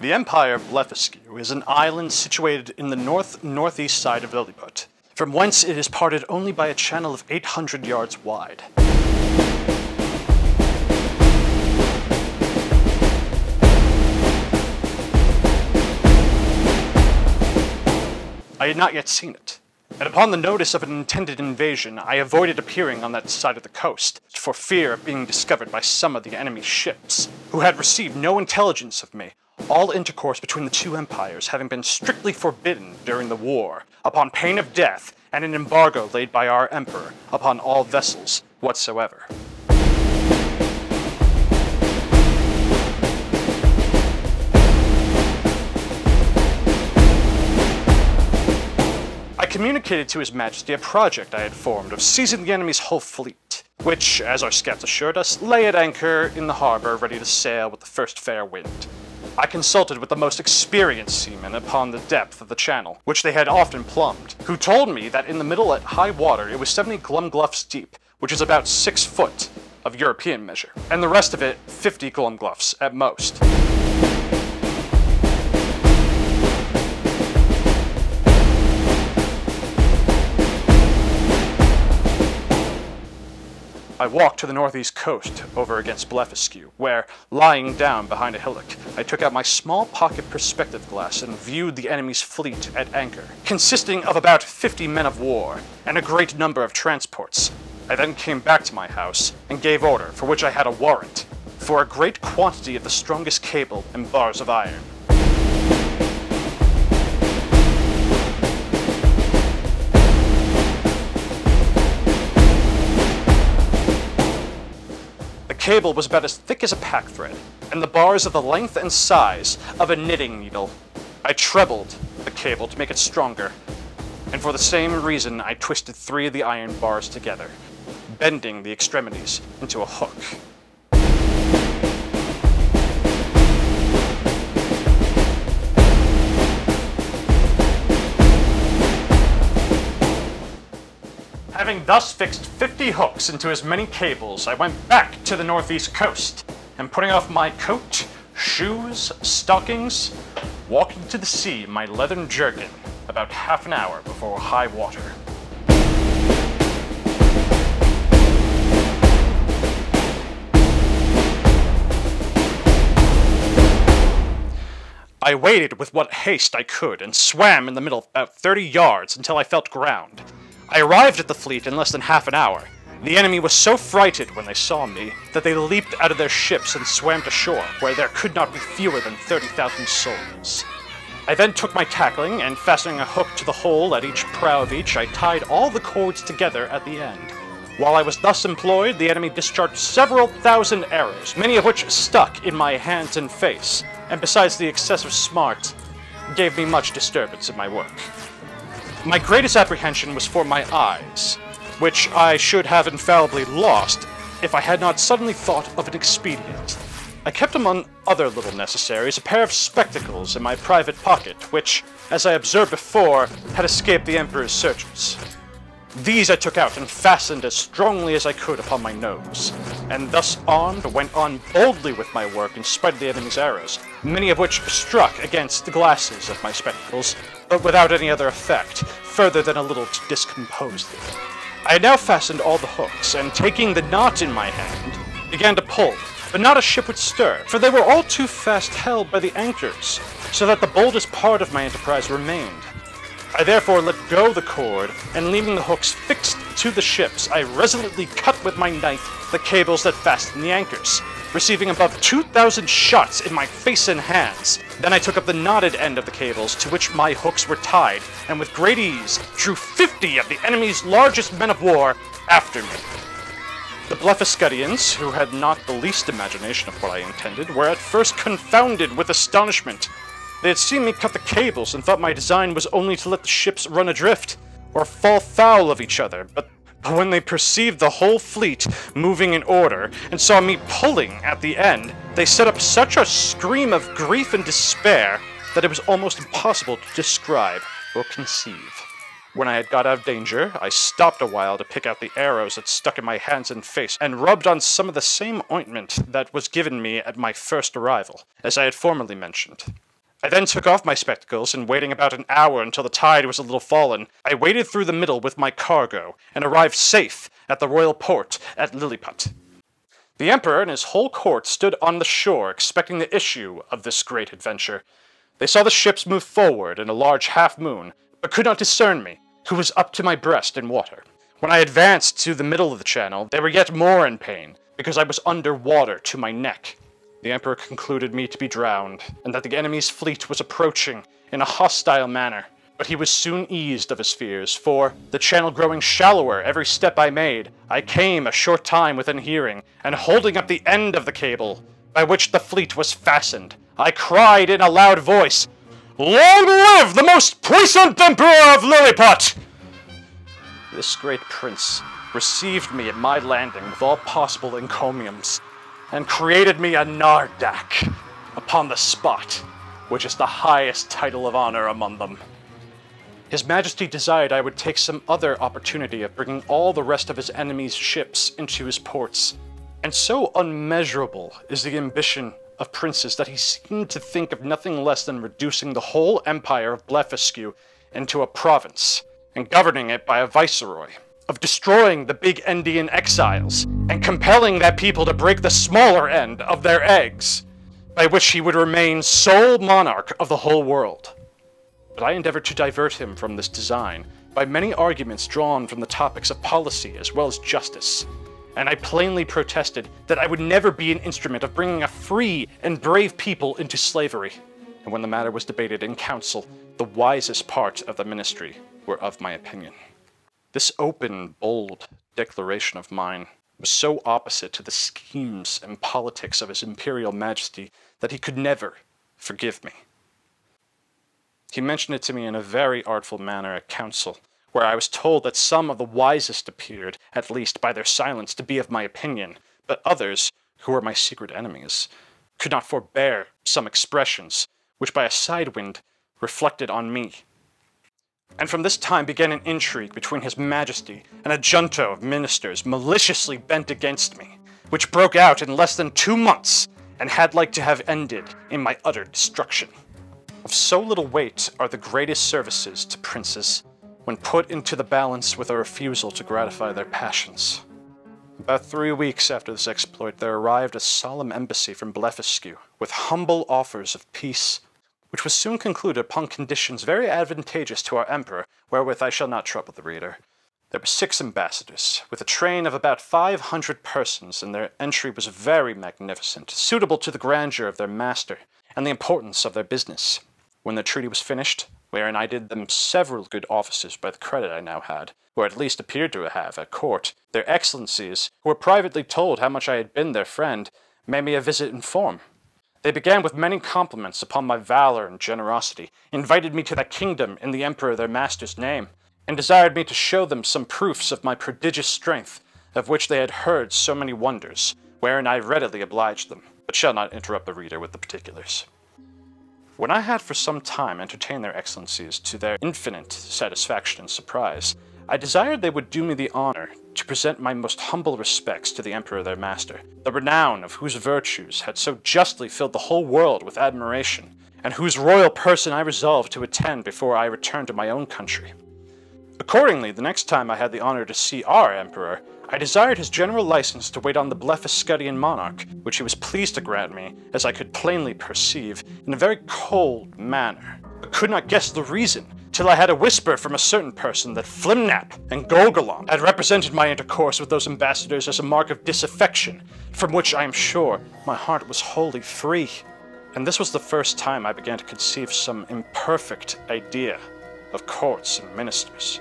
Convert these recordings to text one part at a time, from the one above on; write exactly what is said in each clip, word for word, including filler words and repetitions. The Empire of Blefuscu is an island situated in the north-northeast side of Lilliput, from whence it is parted only by a channel of eight hundred yards wide. I had not yet seen it, and upon the notice of an intended invasion, I avoided appearing on that side of the coast, for fear of being discovered by some of the enemy ships, who had received no intelligence of me, all intercourse between the two empires having been strictly forbidden during the war, upon pain of death and an embargo laid by our emperor upon all vessels whatsoever. Communicated to His Majesty a project I had formed of seizing the enemy's whole fleet, which, as our scouts assured us, lay at anchor in the harbor ready to sail with the first fair wind. I consulted with the most experienced seamen upon the depth of the channel, which they had often plumbed, who told me that in the middle at high water it was seventy glumgluffs deep, which is about six foot of European measure, and the rest of it fifty glumgluffs at most. I walked to the northeast coast over against Blefuscu, where, lying down behind a hillock, I took out my small pocket perspective glass and viewed the enemy's fleet at anchor, consisting of about fifty men of war and a great number of transports. I then came back to my house and gave order, for which I had a warrant, for a great quantity of the strongest cable and bars of iron. The cable was about as thick as a pack thread, and the bars of the length and size of a knitting needle. I trebled the cable to make it stronger, and for the same reason I twisted three of the iron bars together, bending the extremities into a hook. Having thus fixed fifty hooks into as many cables, I went back to the northeast coast, and putting off my coat, shoes, stockings, walked into the sea in my leathern jerkin about half an hour before high water. I waded with what haste I could and swam in the middle about thirty yards until I felt ground. I arrived at the fleet in less than half an hour. The enemy was so frighted when they saw me that they leaped out of their ships and swam to shore, where there could not be fewer than thirty thousand souls. I then took my tackling, and fastening a hook to the hole at each prow of each, I tied all the cords together at the end. While I was thus employed, the enemy discharged several thousand arrows, many of which stuck in my hands and face, and besides the excessive smart, gave me much disturbance in my work. My greatest apprehension was for my eyes, which I should have infallibly lost if I had not suddenly thought of an expedient. I kept among other little necessaries a pair of spectacles in my private pocket, which, as I observed before, had escaped the Emperor's searches. These I took out and fastened as strongly as I could upon my nose, and thus armed went on boldly with my work in spite of the enemy's arrows, many of which struck against the glasses of my spectacles, but without any other effect, further than a little to discompose them. I had now fastened all the hooks, and taking the knot in my hand, began to pull, but not a ship would stir, for they were all too fast held by the anchors, so that the boldest part of my enterprise remained. I therefore let go the cord, and leaving the hooks fixed to the ships, I resolutely cut with my knife the cables that fastened the anchors, receiving above two thousand shots in my face and hands. Then I took up the knotted end of the cables to which my hooks were tied, and with great ease drew fifty of the enemy's largest men of war after me. The Blefuscudians, who had not the least imagination of what I intended, were at first confounded with astonishment. They had seen me cut the cables and thought my design was only to let the ships run adrift, or fall foul of each other, but But when they perceived the whole fleet moving in order, and saw me pulling at the end, they set up such a scream of grief and despair that it was almost impossible to describe or conceive. When I had got out of danger, I stopped a while to pick out the arrows that stuck in my hands and face, and rubbed on some of the same ointment that was given me at my first arrival, as I had formerly mentioned. I then took off my spectacles, and waiting about an hour until the tide was a little fallen, I waded through the middle with my cargo, and arrived safe at the royal port at Lilliput. The Emperor and his whole court stood on the shore, expecting the issue of this great adventure. They saw the ships move forward in a large half-moon, but could not discern me, who was up to my breast in water. When I advanced to the middle of the channel, they were yet more in pain, because I was under water to my neck. The Emperor concluded me to be drowned, and that the enemy's fleet was approaching in a hostile manner. But he was soon eased of his fears, for, the channel growing shallower every step I made, I came a short time within hearing, and holding up the end of the cable, by which the fleet was fastened, I cried in a loud voice, "Long live the most puissant Emperor of Lilliput!" This great prince received me at my landing with all possible encomiums, and created me a Nardak upon the spot, which is the highest title of honor among them. His Majesty desired I would take some other opportunity of bringing all the rest of his enemy's ships into his ports, and so unmeasurable is the ambition of princes that he seemed to think of nothing less than reducing the whole empire of Blefuscu into a province, and governing it by a viceroy, of destroying the big Endian exiles, and compelling that people to break the smaller end of their eggs, by which he would remain sole monarch of the whole world. But I endeavored to divert him from this design, by many arguments drawn from the topics of policy as well as justice, and I plainly protested that I would never be an instrument of bringing a free and brave people into slavery. And when the matter was debated in council, the wisest part of the ministry were of my opinion. This open, bold declaration of mine was so opposite to the schemes and politics of his Imperial Majesty that he could never forgive me. He mentioned it to me in a very artful manner at council, where I was told that some of the wisest appeared, at least by their silence, to be of my opinion, but others, who were my secret enemies, could not forbear some expressions, which by a side wind reflected on me. And from this time began an intrigue between His Majesty and a junta of ministers maliciously bent against me, which broke out in less than two months, and had like to have ended in my utter destruction. Of so little weight are the greatest services to princes, when put into the balance with a refusal to gratify their passions. About three weeks after this exploit, there arrived a solemn embassy from Blefuscu, with humble offers of peace, which was soon concluded upon conditions very advantageous to our emperor, wherewith I shall not trouble the reader. There were six ambassadors, with a train of about five hundred persons, and their entry was very magnificent, suitable to the grandeur of their master, and the importance of their business. When the treaty was finished, wherein I did them several good offices by the credit I now had, or at least appeared to have at court, their excellencies, who were privately told how much I had been their friend, made me a visit in form. They began with many compliments upon my valor and generosity, invited me to their kingdom in the emperor their master's name, and desired me to show them some proofs of my prodigious strength, of which they had heard so many wonders, wherein I readily obliged them, but shall not interrupt the reader with the particulars. When I had for some time entertained their excellencies to their infinite satisfaction and surprise, I desired they would do me the honor to present my most humble respects to the emperor their master, the renown of whose virtues had so justly filled the whole world with admiration, and whose royal person I resolved to attend before I returned to my own country. Accordingly, the next time I had the honor to see our emperor, I desired his general license to wait on the Blefuscudian monarch, which he was pleased to grant me, as I could plainly perceive, in a very cold manner, but could not guess the reason, till I had a whisper from a certain person that Flimnap and Golgolon had represented my intercourse with those ambassadors as a mark of disaffection, from which I am sure my heart was wholly free. And this was the first time I began to conceive some imperfect idea of courts and ministers.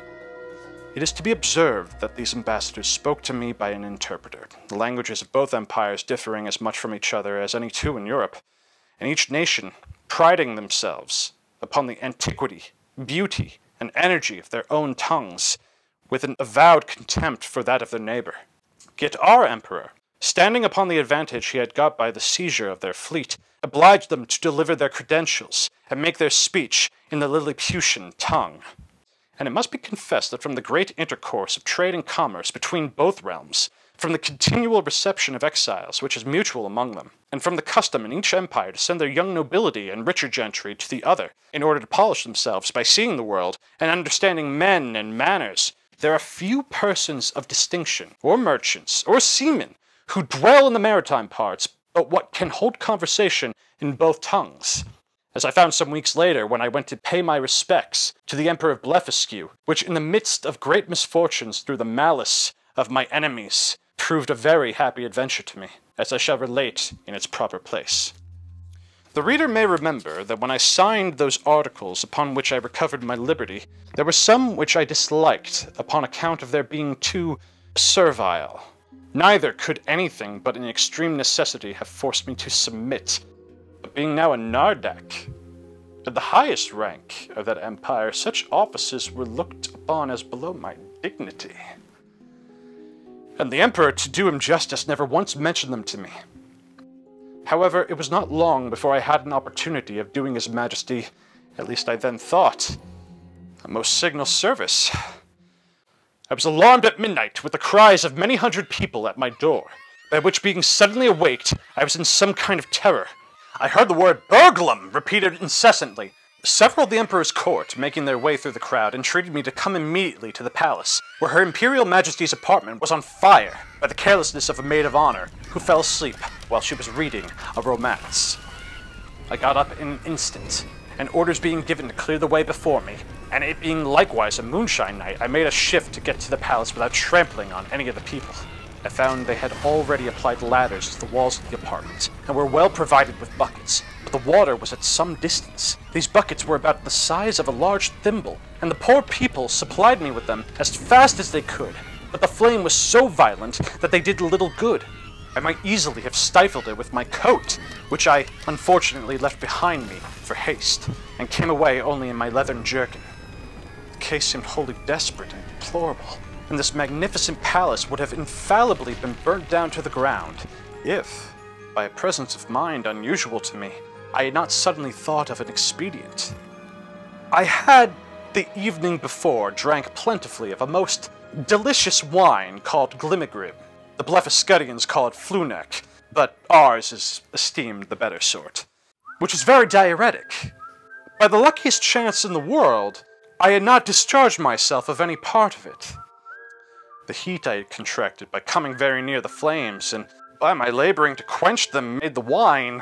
It is to be observed that these ambassadors spoke to me by an interpreter, the languages of both empires differing as much from each other as any two in Europe, and each nation priding themselves upon the antiquity, beauty, and energy of their own tongues, with an avowed contempt for that of their neighbor. Yet our emperor, standing upon the advantage he had got by the seizure of their fleet, obliged them to deliver their credentials and make their speech in the Lilliputian tongue. And it must be confessed that from the great intercourse of trade and commerce between both realms, from the continual reception of exiles, which is mutual among them, and from the custom in each empire to send their young nobility and richer gentry to the other, in order to polish themselves by seeing the world, and understanding men and manners, there are few persons of distinction, or merchants, or seamen, who dwell in the maritime parts, but what can hold conversation in both tongues. As I found some weeks later when I went to pay my respects to the Emperor of Blefuscu, which in the midst of great misfortunes through the malice of my enemies proved a very happy adventure to me, as I shall relate in its proper place. The reader may remember that when I signed those articles upon which I recovered my liberty, there were some which I disliked upon account of their being too servile. Neither could anything but an extreme necessity have forced me to submit, but being now a Nardak, at the highest rank of that empire, such offices were looked upon as below my dignity. And the Emperor, to do him justice, never once mentioned them to me. However, it was not long before I had an opportunity of doing His Majesty, at least I then thought, a most signal service. I was alarmed at midnight with the cries of many hundred people at my door, by which being suddenly awaked, I was in some kind of terror. I heard the word Burglum repeated incessantly. Several of the Emperor's court, making their way through the crowd, entreated me to come immediately to the palace, where Her Imperial Majesty's apartment was on fire by the carelessness of a maid of honor, who fell asleep while she was reading a romance. I got up in an instant, and orders being given to clear the way before me, and it being likewise a moonshine night, I made a shift to get to the palace without trampling on any of the people. I found they had already applied ladders to the walls of the apartment, and were well provided with buckets, but the water was at some distance. These buckets were about the size of a large thimble, and the poor people supplied me with them as fast as they could, but the flame was so violent that they did little good. I might easily have stifled it with my coat, which I unfortunately left behind me for haste, and came away only in my leathern jerkin. The case seemed wholly desperate and deplorable, and this magnificent palace would have infallibly been burnt down to the ground, if, by a presence of mind unusual to me, I had not suddenly thought of an expedient. I had, the evening before, drank plentifully of a most delicious wine called Glimmigrim. The Blefuscudians call it Flunek, but ours is esteemed the better sort, which is very diuretic. By the luckiest chance in the world, I had not discharged myself of any part of it. The heat I had contracted by coming very near the flames, and by my laboring to quench them made the wine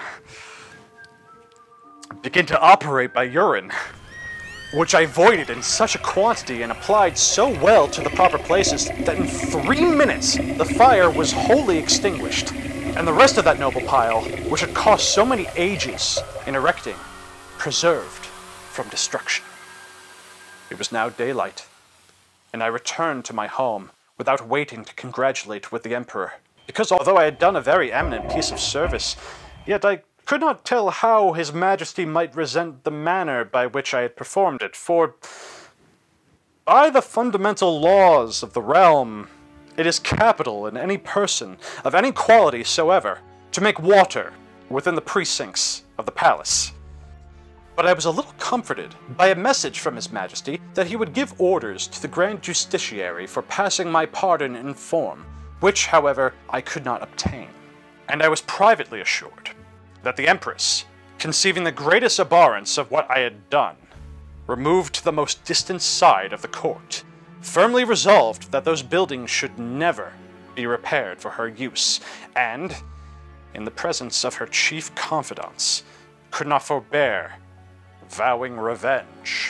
begin to operate by urine, which I voided in such a quantity and applied so well to the proper places that in three minutes the fire was wholly extinguished, and the rest of that noble pile, which had cost so many ages in erecting, preserved from destruction. It was now daylight, and I returned to my home, without waiting to congratulate with the Emperor, because although I had done a very eminent piece of service, yet I could not tell how His Majesty might resent the manner by which I had performed it, for by the fundamental laws of the realm, it is capital in any person, of any quality soever, to make water within the precincts of the palace. But I was a little comforted by a message from His Majesty that he would give orders to the Grand Justiciary for passing my pardon in form, which, however, I could not obtain. And I was privately assured that the Empress, conceiving the greatest abhorrence of what I had done, removed to the most distant side of the court, firmly resolved that those buildings should never be repaired for her use, and, in the presence of her chief confidants, could not forbear vowing revenge.